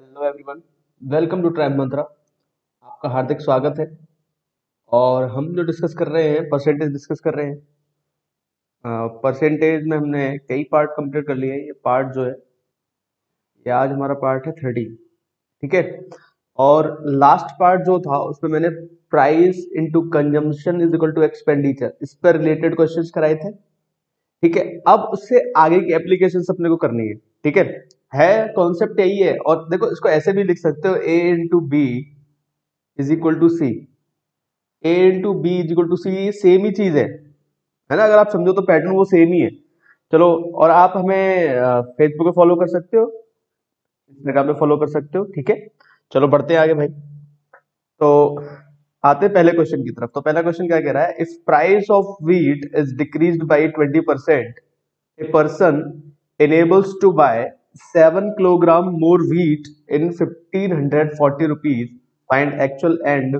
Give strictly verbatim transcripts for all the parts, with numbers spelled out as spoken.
Hello everyone, welcome to tribe मंत्रा। आपका हार्दिक स्वागत है। और हम जो डिस्कस कर रहे हैं परसेंटेज डिस्कस कर रहे हैं। आ, परसेंटेज में हमने कई पार्ट कंप्लीट कर लिए हैं। ये पार्ट जो है ये आज हमारा पार्ट है थर्टी, ठीक है। और लास्ट पार्ट जो था उसमें मैंने price into consumption is equal to expenditure, इस पर रिलेटेड क्वेश्चंस कराए थे, ठीक है। अब उससे आगे की एप्लीकेशंस अपने को करनी है, ठीक है। है कॉन्सेप्ट यही है। और देखो, इसको ऐसे भी लिख सकते हो, A into B is equal to C. A into B is equal to C same ही चीज है, है ना। अगर आप समझो तो पैटर्न वो सेम ही है। चलो, और आप हमें फेसबुक पे फॉलो कर सकते हो, इंस्टाग्राम पे फॉलो कर सकते हो, ठीक है। चलो बढ़ते हैं आगे भाई। तो आते हैं पहले क्वेश्चन की तरफ। तो पहला क्वेश्चन क्या कह रहा है, if price of wheat is decreased by twenty percent, a person enables to buy seven kilogram more wheat in fifteen hundred forty rupees, find actual and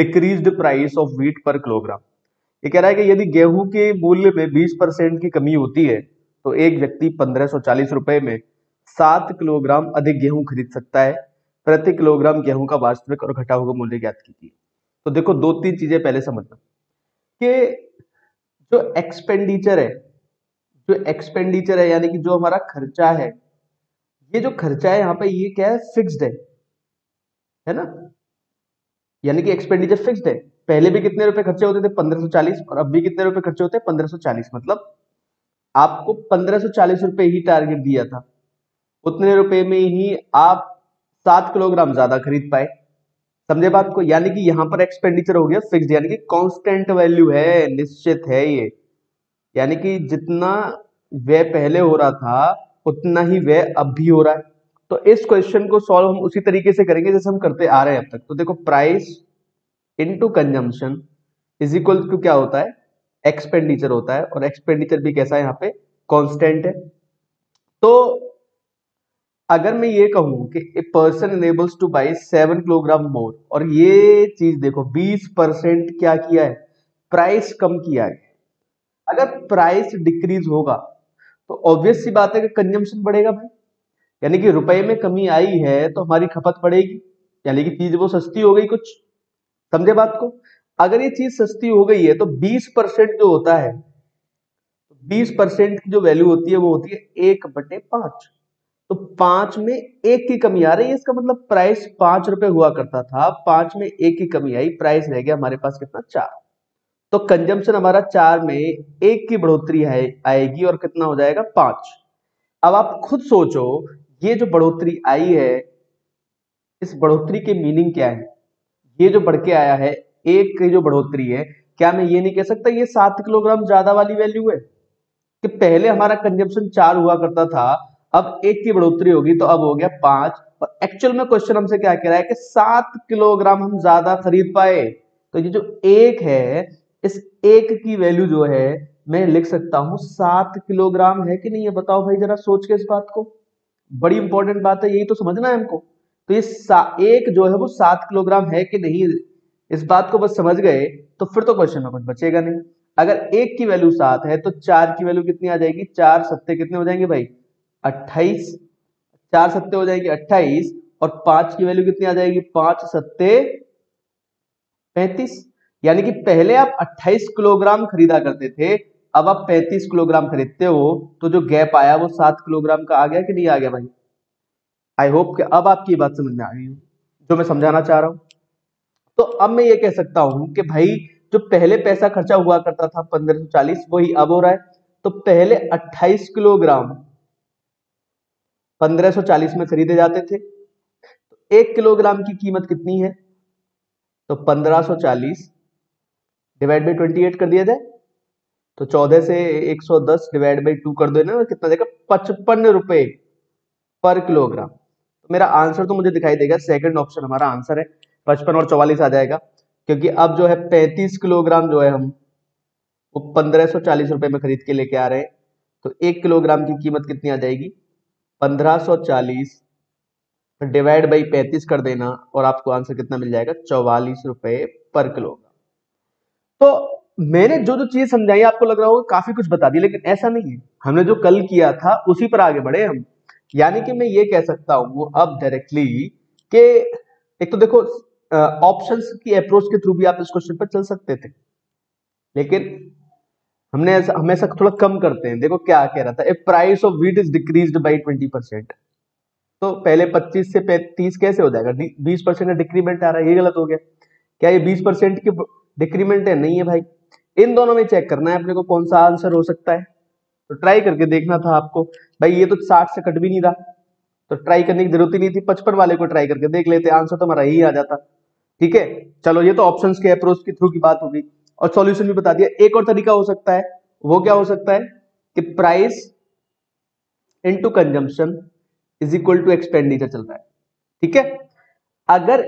decreased price of wheat per kilogram. ये कह रहा है कि यदि गेहूं के मूल्य में बीस परसेंट की कमी होती है तो एक व्यक्ति पंद्रह सौ चालीस रुपए में सात किलोग्राम अधिक गेहूं खरीद सकता है। प्रति किलोग्राम गेहूं का वास्तविक और घटा हुआ मूल्य ज्ञात कीजिए। तो देखो, दो तीन चीजें पहले समझना कि जो एक्सपेंडिचर है जो एक्सपेंडिचर है यानी कि जो हमारा खर्चा है, ये जो खर्चा है यहाँ पे ये क्या है, फिक्स्ड है, है ना। यानी कि एक्सपेंडिचर फिक्स्ड है। पहले भी कितने रुपए खर्चे होते थे, पंद्रह सौ चालीस, और अब भी कितने रुपए खर्चे होते हैं, पंद्रह सौ चालीस। मतलब आपको पंद्रह सौ चालीस रुपए ही टारगेट दिया था, उतने रुपए में ही आप सात किलोग्राम ज्यादा खरीद पाए। समझे बात को। यानी कि यहाँ पर एक्सपेंडिचर हो गया फिक्स्ड, यानी कि कांस्टेंट वैल्यू है, निश्चित है ये। यानी कि जितना व्यय पहले हो रहा था उतना ही व्यय अब भी हो रहा है। तो इस क्वेश्चन को सॉल्व हम उसी तरीके से करेंगे जैसे हम करते आ रहे हैं अब तक। तो देखो, price into consumption is equal to क्या होता है, एक्सपेंडिचर होता है। और एक्सपेंडिचर भी कैसा है यहाँ पे, कॉन्स्टेंट है। तो अगर मैं ये कहूं कि a person enables to buy seven kilogram more, और ये चीज देखो बीस परसेंट क्या किया है, प्राइस कम किया है। अगर प्राइस डिक्रीज होगा तो ऑब्वियस सी बात है कि कंजम्पशन बढ़ेगा भाई। यानी कि रुपए में कमी आई है तो हमारी खपत बढ़ेगी, यानी कि चीज वो सस्ती हो गई कुछ। समझे बात को। अगर ये चीज सस्ती हो गई है तो बीस परसेंट जो होता है, बीस परसेंट की जो वैल्यू होती है वो होती है एक बटे पांच। तो पांच में एक की कमी आ रही है, इसका मतलब प्राइस पांच रुपए हुआ करता था, पांच में एक की कमी आई, प्राइस रह गया हमारे पास कितना, चार। तो कंजम्पशन हमारा चार में एक की बढ़ोतरी है आएगी और कितना हो जाएगा, पांच। अब आप खुद सोचो, ये जो बढ़ोतरी आई है इस बढ़ोतरी के मीनिंग क्या है। ये जो बढ़ के आया है एक की जो बढ़ोतरी है, क्या मैं ये नहीं कह सकता ये सात किलोग्राम ज्यादा वाली वैल्यू है कि पहले हमारा कंजम्पशन चार हुआ करता था, अब एक की बढ़ोतरी होगी तो अब हो गया पांच। और एक्चुअल में क्वेश्चन हमसे क्या कह रहा है कि सात किलोग्राम हम ज्यादा खरीद पाए। तो ये जो एक है, इस एक की वैल्यू जो है मैं लिख सकता हूं सात किलोग्राम है कि नहीं, ये बताओ भाई जरा सोच के इस बात को। बड़ी इंपॉर्टेंट बात है, यही तो समझना है हमको। तो ये एक जो है वो सात किलोग्राम है कि नहीं, इस बात को बस समझ गए तो फिर तो क्वेश्चन में कुछ बचेगा नहीं। अगर एक की वैल्यू सात है तो चार की वैल्यू कितनी आ जाएगी, चार सत्ते कितने हो जाएंगे भाई, अट्ठाईस। चार सत्ते हो जाएगी अट्ठाईस, और पांच की वैल्यू कितनी आ जाएगी, पांच सत्ते पैंतीस। यानी कि पहले आप अट्ठाईस किलोग्राम खरीदा करते थे, अब आप पैंतीस किलोग्राम खरीदते हो, तो जो गैप आया वो सात किलोग्राम का आ गया कि नहीं आ गया भाई। आई होप कि अब आपकी बात समझ में आ गई हो जो मैं समझाना चाह रहा हूं। तो अब मैं ये कह सकता हूं कि भाई जो पहले पैसा खर्चा हुआ करता था पंद्रह सौ चालीस वही अब हो रहा है। तो पहले अट्ठाईस किलोग्राम पंद्रह सौ चालीस में खरीदे जाते थे, तो एक किलोग्राम की कीमत कितनी है, तो पंद्रह सौ चालीस डिवाइड बाई अट्ठाईस कर दिया जाए तो चौदह से एक सौ दस डिवाइड बाई टू कर दो ना, कितना देगा, पचपन रुपए पर किलोग्राम। तो मेरा आंसर तो मुझे दिखाई देगा सेकंड ऑप्शन हमारा आंसर है, पचपन और चौवालीस आ जाएगा। क्योंकि अब जो है पैंतीस किलोग्राम जो है हम वो पंद्रह सौ चालीस रुपए में खरीद के लेके आ रहे हैं, तो एक किलोग्राम की कीमत कितनी आ जाएगी, पंद्रह सौ चालीस डिवाइड बाई पैंतीस कर देना, और आपको आंसर कितना मिल जाएगा, चौवालीस रुपए पर किलोग्राम। तो मैंने जो जो चीज समझाई, आपको लग रहा होगा काफी कुछ बता दी, लेकिन ऐसा नहीं है। हमने जो कल किया था उसी पर आगे बढ़े हम। यानी कि मैं ये कह सकता हूं अब डायरेक्टली कि एक तो देखो ऑप्शंस की अप्रोच के थ्रू भी आप इस क्वेश्चन पर चल सकते थे, लेकिन हमने हमेशा थोड़ा कम करते हैं। देखो क्या कह रहा था, a price of wheat is decreased by twenty percent, तो पहले पच्चीस से पैंतीस कैसे हो जाएगा, बीस परसेंट का डिक्रीमेंट आ रहा है, ये गलत हो गया। क्या ये बीस परसेंट की डिक्रीमेंट है? नहीं है भाई। इन दोनों में चेक करना है अपने को कौन सा आंसर हो सकता है, तो ट्राई करके देखना था आपको। भाई ये तो साठ से कट भी नहीं रहा, तो ट्राई करने की जरूरत ही नहीं थी, पचपन वाले को ट्राई करके देख लेते, आंसर तो हमारा ही आ जाता। ठीक है, चलो ये तो ऑप्शंस के अप्रोच के थ्रू की बात होगी और सॉल्यूशन भी बता दिया। एक और तरीका हो सकता है, वो क्या हो सकता है कि price into consumption is equal to expenditure चल रहा है। ठीक है, अगर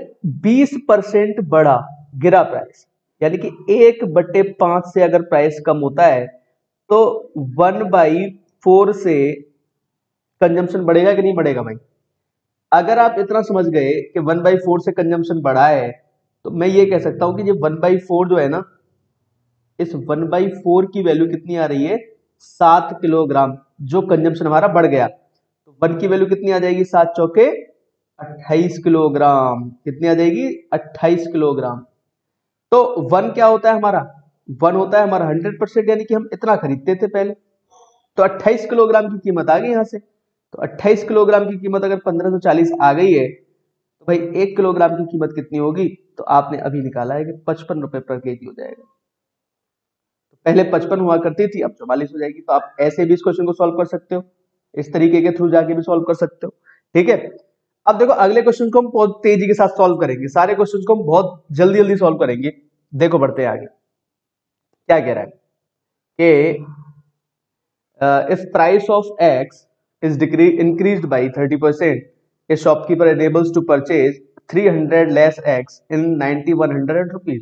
बीस परसेंट बढ़ा गिरा प्राइस, यानी कि एक बटे पांच से अगर प्राइस कम होता है तो वन बाई फोर से कंजम्पशन बढ़ेगा कि नहीं बढ़ेगा भाई? अगर आप इतना समझ गए कि वन बाई फोर से कंजम्पशन बढ़ा है, तो मैं ये कह सकता हूं कि ये वन बाई फोर जो है ना, इस वन बाई फोर की वैल्यू कितनी आ रही है, सात किलोग्राम, जो कंजम्पशन हमारा बढ़ गया। तो वन की वैल्यू कितनी आ जाएगी, सात चौके अट्ठाईस किलोग्राम, कितनी आ जाएगी, अट्ठाईस किलोग्राम। तो वन क्या होता है हमारा, वन होता है हमारा हंड्रेड परसेंट, यानी कि हम इतना खरीदते थे पहले, तो अट्ठाईस किलोग्राम की कीमत आ गई यहाँ से। तो अट्ठाईस किलोग्राम की कीमत अगर पंद्रह सौ चालीस आ गई है, तो भाई एक किलोग्राम की कीमत कितनी होगी, तो आपने अभी निकाला है कि पचपन रुपए पर केजी हो जाएगा। तो पहले पचपन हुआ करती थी, अब चौवालीस हो जाएगी। तो आप ऐसे भी इस क्वेश्चन को सॉल्व कर सकते हो, इस तरीके के थ्रू जाके भी सॉल्व कर सकते हो। ठीक है, अब देखो अगले क्वेश्चन को हम बहुत तेजी के साथ सॉल्व करेंगे, सारे क्वेश्चन को हम बहुत जल्दी जल्दी सॉल्व करेंगे। देखो बढ़ते हैं आगे, क्या कह रहा है कि if price of x is increased by thirty percent, a shopkeeper enables to purchase three hundred less x in ninety one hundred rupees,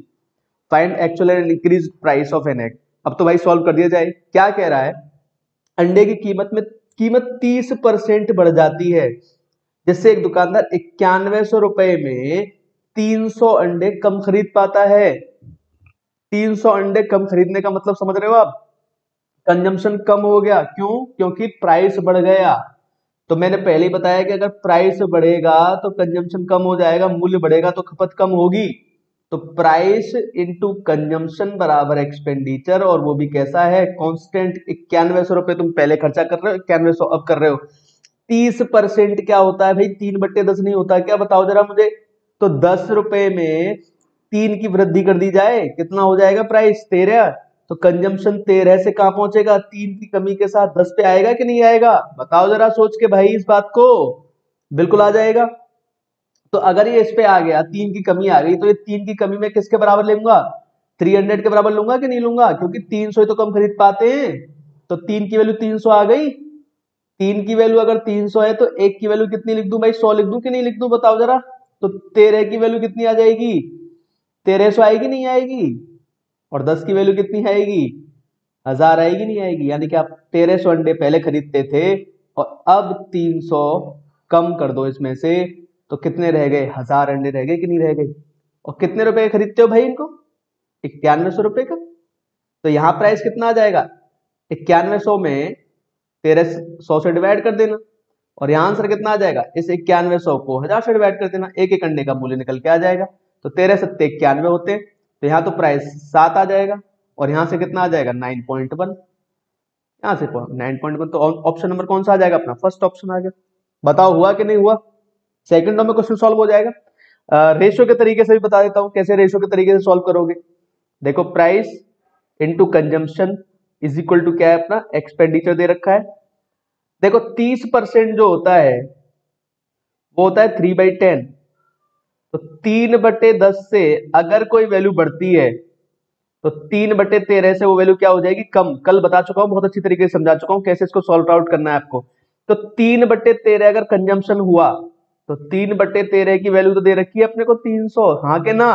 find actual and increased price of an egg. अब तो भाई solve कर दिया जाए। क्या कह रहा है, अंडे की कीमत में कीमत तीस परसेंट बढ़ जाती है, जिससे एक दुकानदार इक्यानवे सौ रुपए में तीन सौ अंडे कम खरीद पाता है। तीन सौ अंडे कम खरीदने का मतलब समझ रहे हो आप, कंजम्पशन कम हो गया। क्यों? क्योंकि प्राइस बढ़ गया। तो मैंने पहले ही बताया कि अगर प्राइस बढ़ेगा तो कंजम्पशन कम हो जाएगा, मूल्य बढ़ेगा तो खपत कम होगी। तो प्राइस इनटू कंजम्पशन बराबर एक्सपेंडिचर, और वो भी कैसा है, कांस्टेंट। इक्यानवे सौ रुपए तुम पहले खर्चा कर रहे हो, इक्यानवे सौ अब कर रहे हो। तीस परसेंट क्या होता है भाई, तीन बट्टे दस नहीं होता क्या, बताओ जरा मुझे। तो दस रुपए में तीन की वृद्धि कर दी जाए, कितना हो जाएगा प्राइस, तेरह। तो कंजम्पशन तेरह से कहां पहुंचेगा, तीन की कमी के साथ दस पे आएगा कि नहीं आएगा, बताओ जरा सोच के भाई इस बात को। बिल्कुल आ जाएगा। तो अगर ये इस पे आ गया, तीन की कमी आ गई, तो ये तीन की कमी में किसके बराबर लूंगा, थ्री हंड्रेड के बराबर लूंगा कि नहीं लूंगा, क्योंकि तीन सौ तो कम खरीद पाते हैं। तो तीन की वैल्यू तीन सौ आ गई, तीन की वैल्यू अगर तीन सौ है तो एक की वैल्यू कितनी लिख दू भाई, सौ लिख दू कि नहीं लिख दू, बताओ जरा। तो तेरह की वैल्यू कितनी आ जाएगी, तेरह सौ आएगी नहीं आएगी, और दस की वैल्यू कितनी आएगी, हजार आएगी नहीं आएगी। यानी कि आप तेरह सौ अंडे पहले खरीदते थे और अब तीन सौ कम कर दो इसमें से, तो कितने रह गए, हजार अंडे रह गए कि नहीं रह गए। और कितने रुपए खरीदते हो भाई इनको, इक्यानवे सौ रुपए का। तो यहाँ प्राइस कितना आ जाएगा, इक्यानवे सौ में तेरह सौ से डिवाइड कर देना, और यहाँ आंसर कितना आ जाएगा, इस इक्यानवे सौ को हजार से डिवाइड कर देना, एक एक अंडे का मूल्य निकल के आ जाएगा। तो तेरह सत्ते इक्यानवे होते हैं, तो यहाँ तो प्राइस सात आ जाएगा, और यहाँ से कितना आ जाएगा, नाइन पॉइंट वन, यहाँ से नाइन पॉइंट वन। तो ऑप्शन नंबर कौन सा आ जाएगा अपना, फर्स्ट ऑप्शन आ गया। बताओ हुआ कि नहीं हुआ, सेकंड नंबर क्वेश्चन सॉल्व हो जाएगा। आ, रेशो के तरीके से भी बता देता हूँ कैसे रेशो के तरीके से सॉल्व करोगे। देखो price into consumption is equal to क्या है अपना, एक्सपेंडिचर दे रखा है। देखो तीस परसेंट जो होता है वो होता है थ्री बाई टेन, तो तीन बटे दस से अगर कोई वैल्यू बढ़ती है तो तीन बटे तेरह से वो वैल्यू क्या हो जाएगी, कम। कल बता चुका हूं, बहुत अच्छी तरीके से समझा चुका हूं कैसे इसको सॉल्व आउट करना है आपको। तो तीन बटे तेरह अगर कंजम्पशन हुआ, तो तीन बटे तेरह की वैल्यू तो दे रखी है अपने को तीन सौ, हाँ के ना।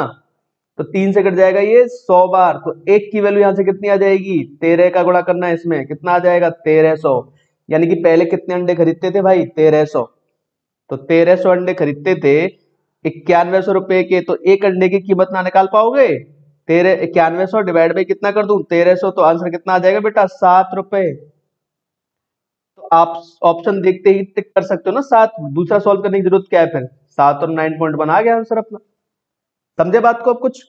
तो तीन से कट जाएगा ये सौ बार, तो एक की वैल्यू यहां से कितनी आ जाएगी, तेरह का गुणा करना है इसमें, कितना आ जाएगा तेरह सौ। यानी कि पहले कितने अंडे खरीदते थे भाई, तेरह सौ। तो तेरह सौ अंडे खरीदते थे इक्यानवे सौ रुपए के, तो एक अंडे की कीमत ना निकाल पाओगे, तेरह इक्यानवे सौ डिवाइड बाई कितना कर दूं, तेरह सौ। तो आंसर कितना आ जाएगा बेटा, सात रुपए। तो आप ऑप्शन देखते ही टिक कर सकते हो ना सात, दूसरा सॉल्व करने की जरूरत क्या है फिर। सात और नाइन पॉइंट वन आ गया आंसर अपना। समझे बात को आप कुछ?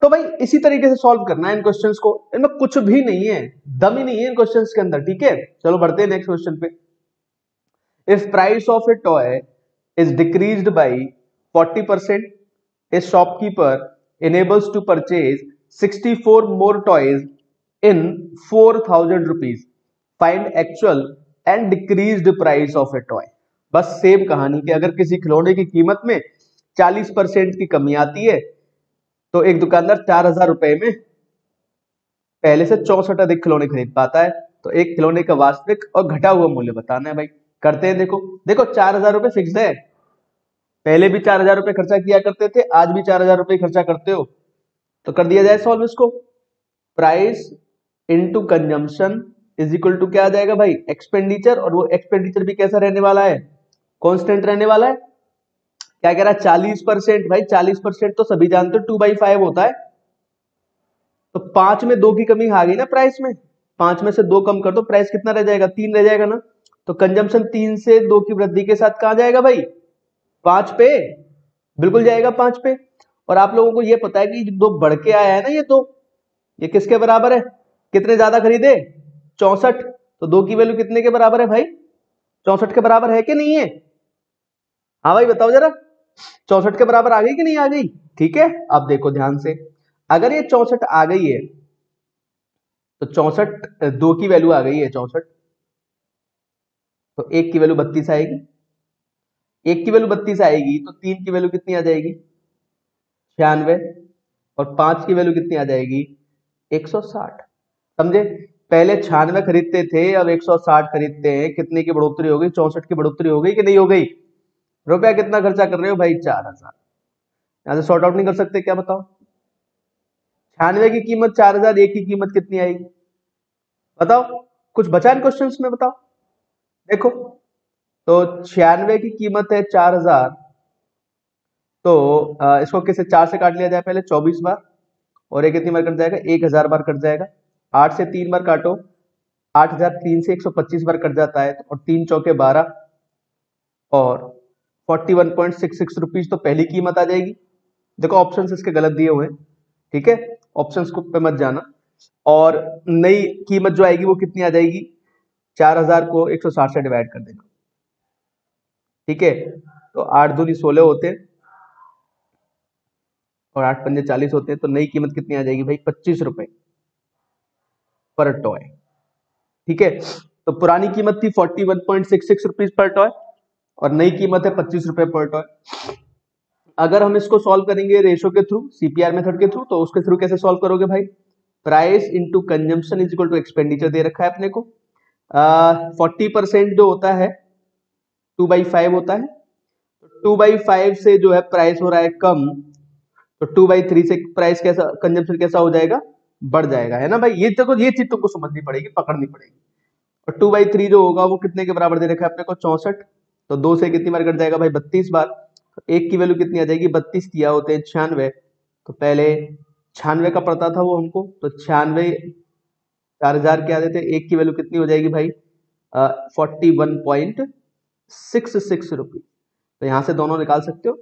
तो भाई इसी तरीके से सॉल्व करना है इन क्वेश्चंस को, इनमें कुछ भी नहीं है, दम ही नहीं है इन क्वेश्चंस के अंदर। ठीक है, चलो बढ़ते हैं नेक्स्ट क्वेश्चन पे। If price of a toy is decreased by forty percent, a shopkeeper enables to purchase sixty four more toys in four thousand rupees, find actual and decreased price of a toy. बस same कहानी कि अगर किसी खिलौने की कीमत में चालीस परसेंट की कमी आती है तो एक दुकानदार चार हजार रुपए में पहले से चौसठ अधिक खिलौने खरीद पाता है, तो एक खिलौने का वास्तविक और घटा हुआ मूल्य बताना है भाई। करते हैं, देखो देखो चार हजार रुपए फिक्स है, पहले भी चार हजार रुपए खर्चा किया करते थे, आज भी चार हजार रुपए खर्चा करते हो, तो कर दिया जाए सॉल्व इसको। Price into consumption is equal to क्या आ जाएगा भाई? एक्सपेंडिचर। और वो एक्सपेंडिचर भी कैसा रहने वाला है? कॉन्स्टेंट रहने वाला है। क्या कह रहा है? चालीस परसेंट। भाई चालीस परसेंट तो सभी जानते हो टू बाई फाइव होता है, तो पांच में दो की कमी आ गई ना प्राइस में, पांच में से दो कम कर दो, प्राइस कितना रह जाएगा? तीन रह जाएगा ना। तो कंजम्पशन तीन से दो की वृद्धि के साथ कहां जाएगा भाई? पांच पे, बिल्कुल जाएगा पांच पे। और आप लोगों को यह पता है कि दो बढ़ के आया है ना, ये दो, ये किसके बराबर है? कितने ज्यादा खरीदे? चौसठ। तो दो की वैल्यू कितने के बराबर है भाई? चौसठ के बराबर है कि नहीं है? हाँ भाई बताओ जरा, चौसठ के बराबर आ गई कि नहीं आ गई? ठीक है, अब देखो ध्यान से, अगर ये चौसठ आ गई है तो चौसठ, दो की वैल्यू आ गई है चौसठ, तो एक की वैल्यू बत्तीस आएगी, एक की वैल्यू बत्तीस आएगी तो तीन की वैल्यू कितनी आ जाएगी? छियानवे। और पांच की वैल्यू कितनी आ जाएगी? एक सौ साठ। समझे? पहले छियानवे खरीदते थे, अब एक सौ साठ खरीदते हैं, कितने की बढ़ोतरी हो गई? चौसठ की बढ़ोतरी हो गई कि नहीं हो गई? रुपया कितना खर्चा कर रहे हो भाई? चार हजार। यहाँ से शॉर्ट आउट नहीं कर सकते क्या? बताओ, छियानवे की कीमत चार हजार, एक की कीमत कितनी आएगी? बताओ, कुछ बचा इन क्वेश्चंस में? बताओ, देखो तो छियानवे की कीमत है चार हजार, तो इसको किससे चार से काट लिया जाए पहले? चौबीस बार, और एक कितनी बार कट जाएगा? एक हजार बार कट जाएगा। आठ से तीन बार काटो, आठ हजार तीन से एक सौ पच्चीस बार कट जाता है, और तीन चौके बारह, और इकतालीस पॉइंट छियासठ रुपीस तो पहली कीमत आ जाएगी। देखो ऑप्शंस इसके गलत दिए हुए हैं, ठीक है, ऑप्शंस को पे मत जाना। और नई कीमत जो आएगी वो कितनी आ जाएगी? चार हजार को एक सौ साठ से डिवाइड कर देना, ठीक है। तो आठ दूनी सोलह होते हैं और आठ पंजे चालीस होते हैं, तो नई कीमत कितनी आ जाएगी भाई? पच्चीस रुपए पर टॉय, ठीक है। तो पुरानी कीमत थी इकतालीस पॉइंट छियासठ रुपीस पर टॉय और नई कीमत है पच्चीस रुपए पर टॉय। अगर हम इसको सॉल्व करेंगे रेशो के थ्रू, सीपीआर मेथड के थ्रू, तो उसके थ्रू कैसे सॉल्व करोगे भाई? Price into consumption is equal to expenditure दे रखा है अपने को। फोर्टी परसेंट जो होता है टू बाई फाइव होता है, टू बाई फाइव से जो है प्राइस हो रहा है कम, तो टू बाई थ्री से प्राइस कैसा, कंजम्पशन कैसा हो जाएगा? बढ़ जाएगा, है ना भाई। ये तो ये चीज तुमको समझनी पड़ेगी, पकड़नी पड़ेगी। और टू बाई थ्री जो होगा वो कितने के बराबर दे रखा है अपने को? चौसठ। तो दो से कितनी बार कट जाएगा भाई? बत्तीस बार। तो एक की वैल्यू कितनी आ जाएगी? बत्तीस किया होते हैं छियानवे, तो पहले छियानवे का पड़ता था वो हमको, तो छियानवे चार हजार क्या देते? एक की वैल्यू कितनी हो जाएगी भाई? इकतालीस पॉइंट छियासठ रुपये। तो यहाँ से दोनों निकाल सकते हो,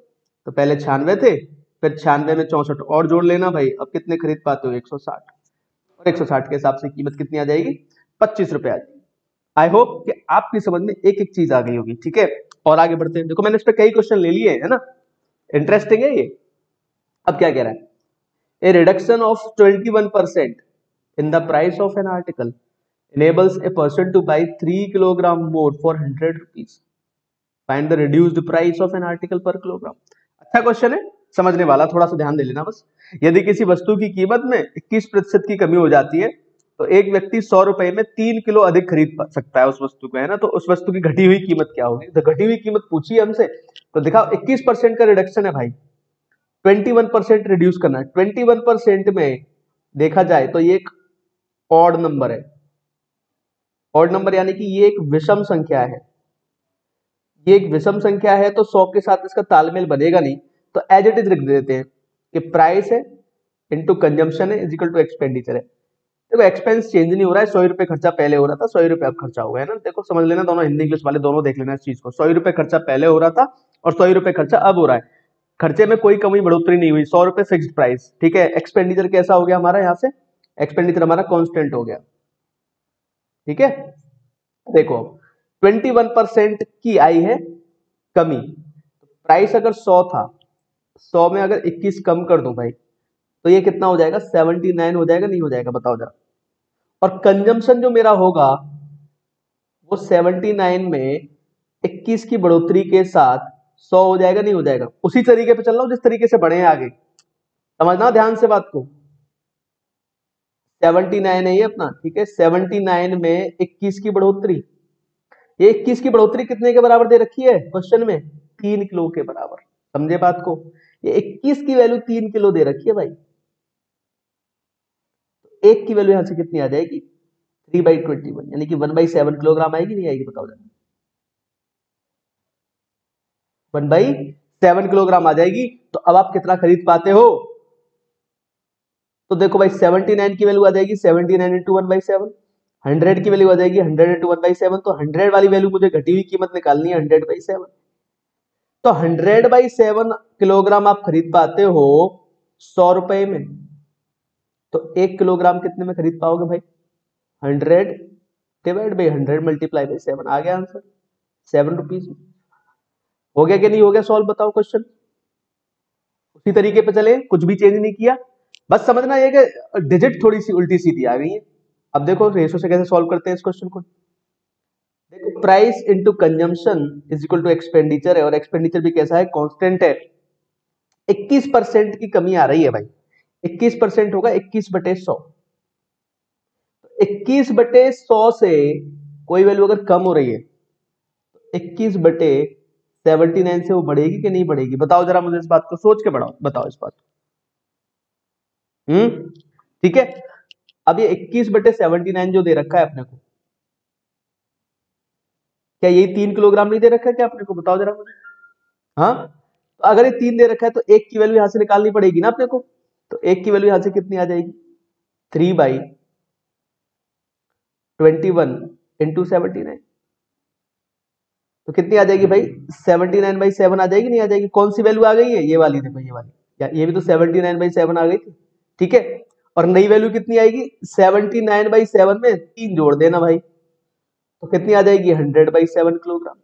तो पहले छियानवे थे, फिर छियानवे में चौसठ और जोड़ लेना भाई, अब कितने खरीद पाते हो? एक सौ साठ। और एक सौ साठ के हिसाब से कीमत कितनी आ जाएगी? पच्चीस रुपये आ जाएगी। आई होप कि आपकी समझ में एक एक चीज आ गई होगी, ठीक है। और आगे बढ़ते हैं, देखो मैंने इस पर कई क्वेश्चन ले लिए हैं ना, इंटरेस्टिंग है ये। अब क्या कह रहा है? A reduction of twenty one percent in the price of an article enables a person to by three kilogram more for hundred rupees, find the reduced price of an article per kilogram. अच्छा question है, समझने वाला, थोड़ा सा ध्यान दे लेना बस। यदि किसी वस्तु की कीमत में इक्कीस प्रतिशत की कमी हो जाती है तो एक व्यक्ति सौ रुपए में तीन किलो अधिक खरीद सकता है उस वस्तु को, है ना। तो उस वस्तु की घटी हुई कीमत क्या होगी? तो घटी हुई कीमत पूछी हमसे, तो दिखाओ इक्कीस परसेंट का रिडक्शन है भाई, इक्कीस परसेंट रिड्यूस करना है। इक्कीस परसेंट में देखा जाए तो ये एक ऑड नंबर है, ऑड नंबर यानी कि ये एक विषम संख्या है, ये एक विषम संख्या है, तो सौ के साथ इसका तालमेल बनेगा नहीं, तो एज इट इज लिख देते हैं कि प्राइस है इंटू कंजम्पशन है इज इक्वल टू एक्सपेंडिचर है। देखो एक्सपेंस चेंज नहीं हो रहा है, सौ रुपये खर्चा पहले हो रहा था, सौ रुपये अब खर्चा हुआ है ना। देखो समझ लेना दोनों, हिंदी इंग्लिश वाले दोनों देख लेना इस चीज को। सौ रुपये खर्चा पहले हो रहा था और सौ रुपये खर्चा अब हो रहा है, खर्चे में कोई कमी बढ़ोतरी नहीं हुई। सौ रुपये फिक्स्ड प्राइस, ठीक है। एक्सपेंडिचर कैसा हो गया हमारा, यहाँ से एक्सपेंडिचर हमारा कांस्टेंट हो गया, ठीक है। देखो इक्कीस परसेंट की आई है कमी, प्राइस अगर सौ था, सौ में अगर इक्कीस कम कर दूं भाई तो ये कितना हो जाएगा, उन्यासी हो जाएगा, नहीं हो जाएगा बताओ जरा। और कंजम्पशन जो मेरा होगा वो उन्यासी में इक्कीस की बढ़ोतरी के साथ सौ हो जाएगा, नहीं हो जाएगा। उसी तरीके पे चल रहा हूं जिस तरीके से बढ़े हैं आगे, समझना ध्यान से बात को। उन्यासी है ये अपना, ठीक है। उन्यासी में इक्कीस की बढ़ोतरी, ये इक्कीस की बढ़ोतरी कितने के बराबर दे रखी है क्वेश्चन में, तीन किलो के बराबर, समझे बात को। ये इक्कीस की वैल्यू तीन किलो दे रखी है भाई, एक की वैल्यू यहां से कितनी आ जाएगी, थ्री बाई ट्वेंटी वन यानी कि वन बाई सेवन किलोग्राम आएगी, नहीं आएगी बताओ जरा, वन बाई सेवन किलोग्राम आ जाएगी। तो अब आप कितना खरीद पाते हो, तो देखो भाई उन्यासी की वैल्यू आ जाएगी उन्यासी into one by seven, hundred की वैल्यू आ जाएगी hundred into one by seven. तो हंड्रेड वाली वैल्यू मुझे घटी हुई कीमत निकालनी है, हंड्रेड बाई सेवन। तो हंड्रेड बाई सेवन किलोग्राम आप खरीद पाते हो सौ रुपए में, तो एक किलोग्राम कितने में खरीद पाओगे भाई, hundred divide by hundred multiply by seven, आ गया आंसर सेवन रुपीज में। हो गया कि नहीं हो गया सॉल्व बताओ क्वेश्चन। उसी तरीके पे चले, कुछ भी चेंज नहीं किया, बस समझना ये कि डिजिट थोड़ी सी उल्टी सीधी आ गई है। अब देखो रेशो से कैसे सॉल्व करते हैं इस क्वेश्चन को। देखो price into consumption is equal to expenditure है, और एक्सपेंडिचर भी कैसा है, कांस्टेंट है। इक्कीस परसेंट की कमी आ रही है भाई, इक्कीस परसेंट होगा इक्कीस बटे सौ, इक्कीस बटे सौ से कोई वैल्यू अगर कम हो रही है तो इक्कीस बटे उन्यासी से वो बढ़ेगी कि नहीं बढ़ेगी बताओ जरा मुझे, इस बात को सोच के बढ़ाओ बताओ इस बात को। हम्म, ठीक है। अब ये इक्कीस बटे उन्यासी जो दे रखा है अपने को, क्या ये तीन किलोग्राम नहीं दे रखा है क्या अपने को बताओ जरा मुझे। हाँ, तो अगर ये तीन दे रखा है तो एक की वैल्यू यहां से निकालनी पड़ेगी ना अपने को, तो एक की वैल्यू यहां से कितनी आ जाएगी, three by twenty one into seventy nine, तो कितनी आ जाएगी भाई उन्यासी बाई सेवन आ जाएगी, नहीं आ जाएगी। कौन सी वैल्यू आ गई है, ये वाली, देखो ये वाली, ये भी तो उन्यासी बाई सेवन आ गई थी, ठीक है। और नई वैल्यू कितनी आएगी, उन्यासी बाई सेवन में तीन जोड़ देना भाई, तो कितनी आ जाएगी हंड्रेड बाई सेवन किलोग्राम।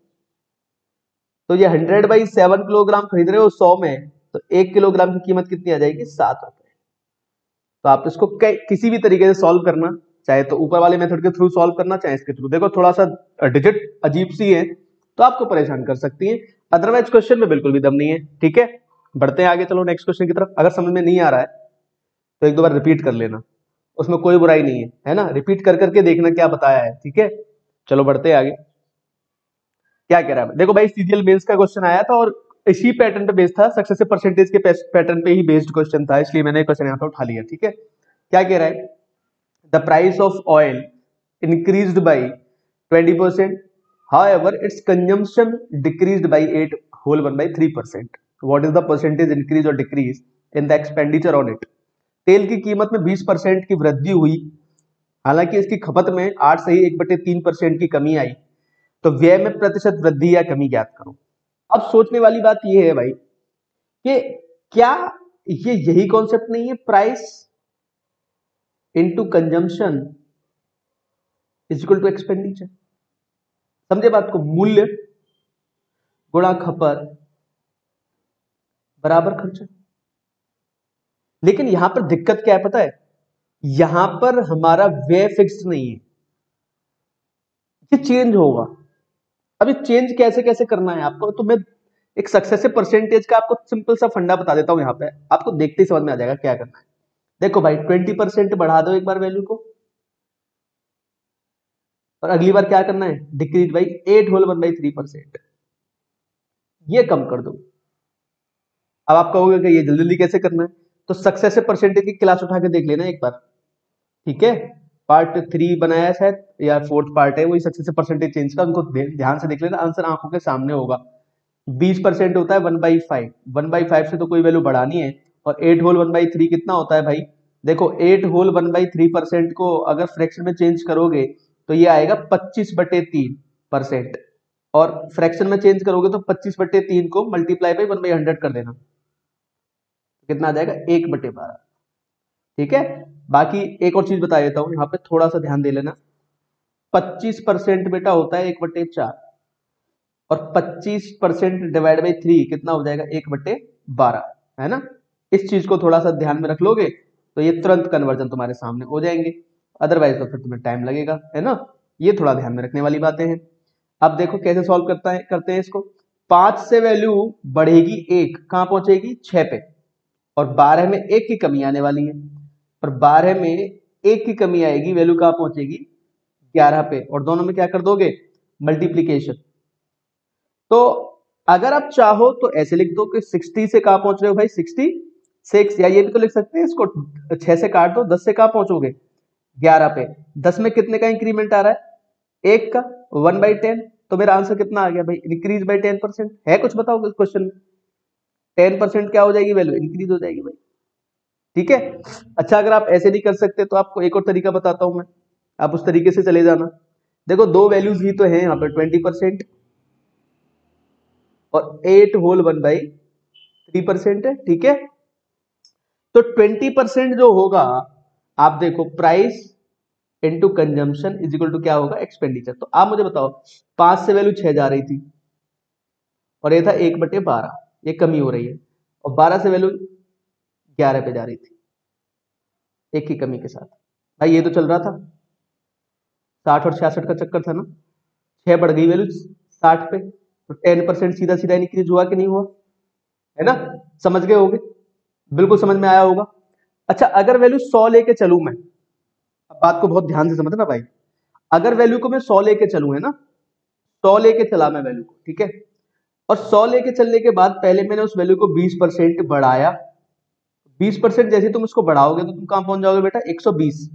तो ये हंड्रेड बाई सेवन किलोग्राम खरीद रहे हो सौ में, तो एक किलोग्राम की कीमत कितनी आ जाएगी, सात रुपए। तो आप इसको किसी भी तरीके से सॉल्व करना, चाहे तो ऊपर वाले मेथड के थ्रू सॉल्व करना, चाहे इसके थ्रू। देखो थोड़ा सा डिजिट अजीब सी है तो आपको परेशान कर सकती है, अदरवाइज क्वेश्चन में बिल्कुल भी दम नहीं है, ठीक है। बढ़ते हैं आगे, चलो नेक्स्ट क्वेश्चन की तरफ। अगर समझ में नहीं आ रहा है तो एक दो बार रिपीट कर लेना, उसमें कोई बुराई नहीं है, है ना। रिपीट कर करके देखना क्या बताया है, ठीक है। चलो बढ़ते हैं आगे, क्या कह रहा है। देखो भाई सीजीएल मेंस का क्वेश्चन आया था और इसी पैटर्न पे बेस्ड था, सक्सेसिव परसेंटेज के पैटर्न पे ही बेस्ड क्वेश्चन था, इसलिए मैंने क्वेश्चन यहाँ पे उठा लिया, ठीक है। क्या कह रहा है, the price of oil increased by twenty percent However, its consumption decreased by eight whole one by three percent. What is the percentage increase or decrease in the expenditure on it? तेल की कीमत में बीस percent की वृद्धि हुई, हालांकि इसकी खपत में आठ से ही एक बटे तीन परसेंट की कमी आई, तो व्यय में प्रतिशत वृद्धि या कमी ज्ञात करो। अब सोचने वाली बात यह है भाई कि क्या ये यही कॉन्सेप्ट नहीं है, price into consumption is equal to expenditure, समझे बात को। मूल्य गुणा खपत बराबर खर्चा। लेकिन यहां पर दिक्कत क्या है पता है, यहां पर हमारा व्यय फिक्स नहीं है, ये चेंज होगा। अब ये चेंज कैसे कैसे करना है आपको, तो मैं एक सक्सेसिव परसेंटेज का आपको सिंपल सा फंडा बता देता हूं, यहां पे आपको देखते ही समझ में आ जाएगा क्या करना है। देखो भाई ट्वेंटी परसेंट बढ़ा दो एक बार वैल्यू को, और अगली बार क्या करना है, decrease by eight whole one by three percent, ये कम कर दो। अब आप कहोगे कि ये जल्दी जल्दी कैसे करना है, तो सक्सेसिव परसेंटेज की क्लास उठा के देख लेना एक बार, ठीक है। पार्ट थ्री बनाया शायद या फोर्थ पार्ट है वही, सक्सेसिव परसेंटेज चेंज का, उनको ध्यान से देख लेना, आंसर आंखों के सामने होगा। बीस परसेंट होता है one by five, one by five से तो कोई वैल्यू बढ़ानी है, और eight whole one by three कितना होता है भाई, देखो eight whole one by three percent को अगर फ्रैक्शन में चेंज करोगे तो ये आएगा पच्चीस बटे तीन परसेंट, और फ्रैक्शन में चेंज करोगे तो पच्चीस बटे तीन को multiply by one by hundred कर देना, कितना आ जाएगा एक बटे बारह। ठीक है, बाकी एक और चीज बता देता हूं, यहाँ पे थोड़ा सा ध्यान दे लेना। पच्चीस परसेंट बेटा होता है एक बटे चार, और पच्चीस परसेंट डिवाइड बाई थ्री कितना हो जाएगा एक बटे बारह, है ना। इस चीज को थोड़ा सा ध्यान में रख लोगे तो ये तुरंत कन्वर्जन तुम्हारे सामने हो जाएंगे, अदरवाइज तो फिर तुम्हें टाइम लगेगा, है ना। ये थोड़ा ध्यान में रखने वाली बातें हैं। अब देखो कैसे सॉल्व करता है करते हैं इसको। पांच से वैल्यू बढ़ेगी एक, कहाँ पहुंचेगी छह पे, और बारह में एक की कमी आने वाली है, और बारह में एक की कमी आएगी, वैल्यू कहाँ पहुंचेगी ग्यारह पे, और दोनों में क्या कर दोगे मल्टीप्लीकेशन। तो अगर आप चाहो तो ऐसे लिख दो कि सिक्सटी से कहाँ पहुंच रहे हो भाई सिक्सटी सिक्स, या ये भी तो लिख सकते हैं इसको छह से काट दो, दस से कहाँ पहुंचोगे ग्यारह पे, दस में कितने का इंक्रीमेंट आ रहा है एक का, वन बाई टेन, तो मेरा आंसर कितना आ गया भाई इंक्रीज बाई टेन परसेंट है। कुछ बताओ इस क्वेश्चन में टेन परसेंट क्या हो जाएगी वैल्यू इंक्रीज हो जाएगी भाई। ठीक है, अच्छा अगर आप ऐसे नहीं कर सकते तो आपको एक और तरीका बताता हूं मैं, आप उस तरीके से चले जाना। देखो दो वैल्यूज ही तो है यहाँ पर, ट्वेंटी परसेंट और eight whole one by three percent है। ठीक है, तो ट्वेंटी परसेंट जो होगा आप देखो price into consumption is equal to क्या होगा एक्सपेंडिचर। तो आप मुझे बताओ पांच से वैल्यू छह जा रही थी और ये था एक बटे बारह, ये कमी हो रही है, और बारह से वैल्यू ग्यारह पे जा रही थी एक की कमी के साथ। भाई ये तो चल रहा था साठ और छियासठ का चक्कर था ना, छह बढ़ गई वैल्यू साठ पे, तो टेन परसेंट सीधा सीधा इंक्रीज हुआ कि नहीं हुआ, है ना। समझ गए होगे, बिल्कुल समझ में आया होगा। अच्छा अगर वैल्यू सौ लेके चलूं मैं, अब बात को बहुत ध्यान से समझना भाई, अगर वैल्यू को मैं सौ लेके चलूं, है ना, सौ लेके चला मैं वैल्यू को, ठीक है, और सौ लेके चलने के बाद पहले मैंने उस वैल्यू को बीस परसेंट बढ़ाया, बीस परसेंट जैसे तुम उसको बढ़ाओगे तो तुम कहां पहुंच जाओगे बेटा एक सौ बीस,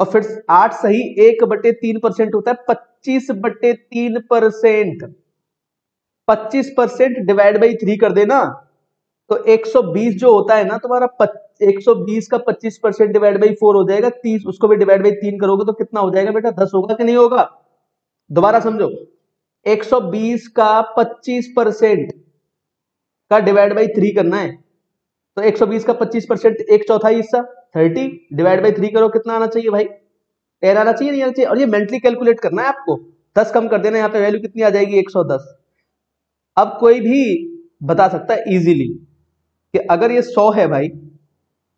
और फिर आठ सही एक बटे तीन परसेंट होता है पच्चीस बटे तीन परसेंट, पच्चीस परसेंट डिवाइड बाई थ्री कर देना, तो एक सौ बीस जो होता है ना तुम्हारा एक सौ बीस का पच्चीस परसेंट डिवाइड बाई फोर हो जाएगा तीस, उसको भी डिवाइड बाई तीन करोगे तो कितना हो जाएगा बेटा दस होगा कि नहीं होगा। दोबारा समझो, एक सौ बीस का पच्चीस परसेंट का डिवाइड बाई थ्री करना है, तो एक सौ बीस का पच्चीस परसेंट एक चौथाई हिस्सा तीस डिवाइड बाई थ्री करो, कितना आना चाहिए भाई तेरह आना चाहिए नहीं आना चाहिए, और ये मेंटली कैलकुलेट करना है आपको, दस कम कर देना, यहाँ पे वैल्यू कितनी आ जाएगी एक सौ दस। अब कोई भी बता सकता है इजीली कि अगर ये सौ है भाई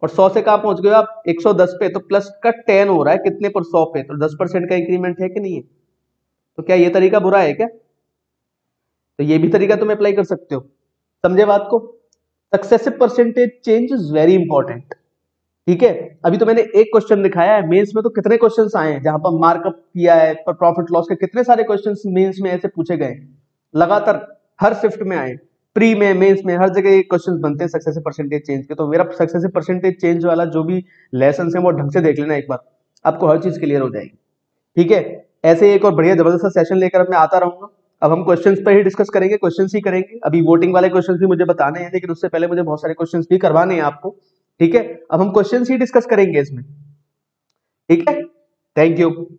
और सौ से कहाँ पहुंच गए आप एक सौ दस पे, तो प्लस का टेन हो रहा है कितने पर सौ पे, तो दस परसेंट का इंक्रीमेंट है कि नहीं है, तो क्या ये तरीका बुरा है क्या, तो ये भी तरीका तुम अप्लाई कर सकते हो। समझे बात को, successive percentage change is very important. ठीक है, अभी तो मैंने एक क्वेश्चन दिखाया है, मेन्स में तो कितने क्वेश्चन आए हैं जहां पर मार्कअप किया है, पर प्रॉफिट लॉस के कितने सारे क्वेश्चन मेन्स में ऐसे पूछे गए, लगातार हर शिफ्ट में आए, प्री में मेंस में हर जगह क्वेश्चंस बनते हैं सक्सेसिव परसेंटेज चेंज के। तो मेरा सक्सेसिव परसेंटेज चेंज वाला जो भी लेसन है वो ढंग से देख लेना एक बार, आपको हर चीज क्लियर हो जाएगी। ठीक है, ऐसे एक और बढ़िया जबरदस्त सेशन लेकर मैं आता रहूंगा। अब हम क्वेश्चंस पर ही डिस्कस करेंगे, क्वेश्चंस ही करेंगे, अभी वोटिंग वाले क्वेश्चंस भी मुझे बताने हैं, लेकिन उससे पहले मुझे बहुत सारे क्वेश्चंस भी करवाने हैं आपको। ठीक है, अब हम क्वेश्चंस ही डिस्कस करेंगे इसमें। ठीक है, थैंक यू।